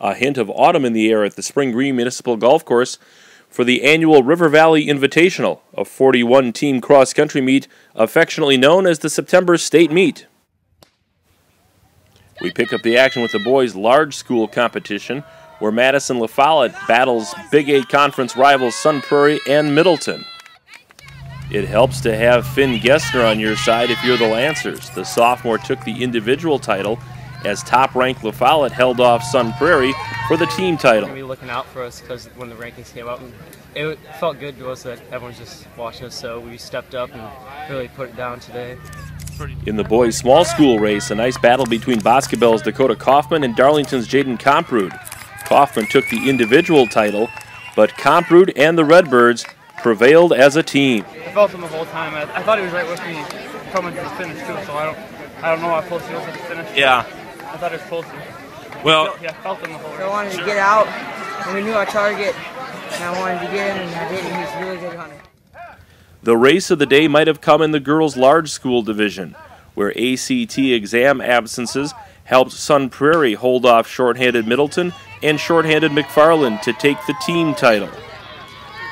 a hint of autumn in the air at the Spring Green Municipal Golf Course for the annual River Valley Invitational, a 41-team cross-country meet affectionately known as the September State Meet. We pick up the action with the boys' large school competition, where Madison La Follette battles Big 8 Conference rivals Sun Prairie and Middleton. It helps to have Finn Gessner on your side if you're the Lancers. The sophomore took the individual title as top-ranked La Follette held off Sun Prairie for the team title. They're going to be looking out for us because when the rankings came up, it felt good to us that everyone's just watching us, so we stepped up and really put it down today. In the boys' small school race, a nice battle between Boscobel's Dakota Kaufman and Darlington's Jaden Komprood. Kaufman took the individual title, but Komprood and the Redbirds prevailed as a team. I felt him the whole time. I thought he was right with me coming to the finish too, so I don't know how close he was at the finish. Yeah. I thought it was closer. Well, I felt him the whole time. I wanted to get out, and we knew our target, and I wanted to get in, and I did, and he's a really good hunter. The race of the day might have come in the girls' large school division, where ACT exam absences helped Sun Prairie hold off shorthanded Middleton and shorthanded McFarland to take the team title.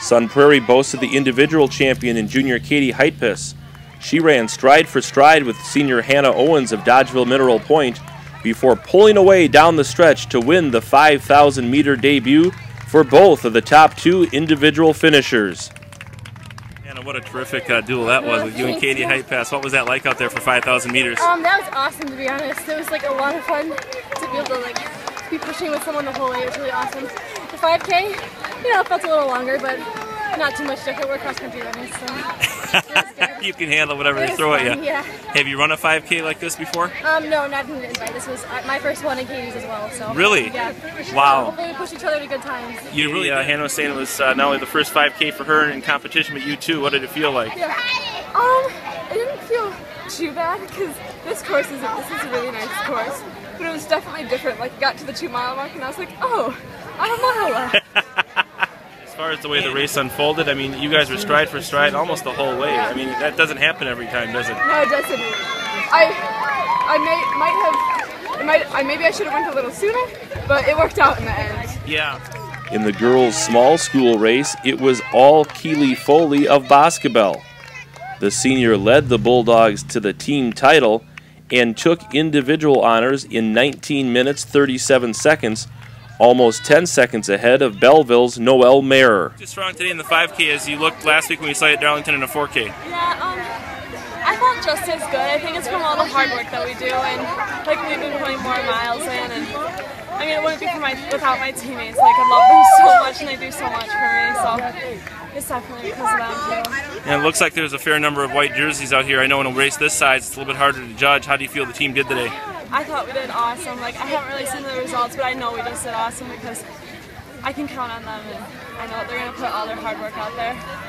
Sun Prairie boasted the individual champion in junior Katie Heitpas. She ran stride for stride with senior Hannah Owens of Dodgeville Mineral Point before pulling away down the stretch to win the 5,000-meter debut for both of the top two individual finishers. Hannah, what a terrific duel that was with you and Katie Heitpas. What was that like out there for 5,000 meters? That was awesome, to be honest. It was like a lot of fun to be able to be pushing with someone the whole way. It was really awesome. The 5K. It felt a little longer, but not too much different. We're cross-country runners, so you can handle whatever they throw at you. Yeah. Have you run a 5K like this before? No, not in the invite. This was my first one in Katie's as well. So really? Yeah. Wow. Hopefully we push each other to good times. You really, Hannah was saying it was not only the first 5K for her in competition, but you too. What did it feel like? Yeah. It didn't feel too bad because this is a really nice course, but it was definitely different. Like, got to the 2 mile mark and I was like, oh, I have a mile left. As far as the way the race unfolded, I mean, you guys were stride for stride almost the whole way. I mean, that doesn't happen every time, does it? No, it doesn't. Maybe I should have went a little sooner, but it worked out in the end. Yeah. In the girls' small school race, it was all Keeley Foley of Boscobel. The senior led the Bulldogs to the team title and took individual honors in 19 minutes, 37 seconds, almost 10 seconds ahead of Belleville's Noelle Mayer. Just strong today in the 5K as you looked last week when we saw you at Darlington in a 4K. Yeah, I felt just as good. I think it's from all the hard work that we do, and we've been putting more miles in. And I mean, it wouldn't be without my teammates. I love them so much, and they do so much for me. So it's definitely because of them too. And it looks like there's a fair number of white jerseys out here. I know in a race this size, it's a little bit harder to judge. How do you feel the team did today? I thought we did awesome. I haven't really seen the results, but I know we just did awesome because I can count on them, and I know they're going to put all their hard work out there.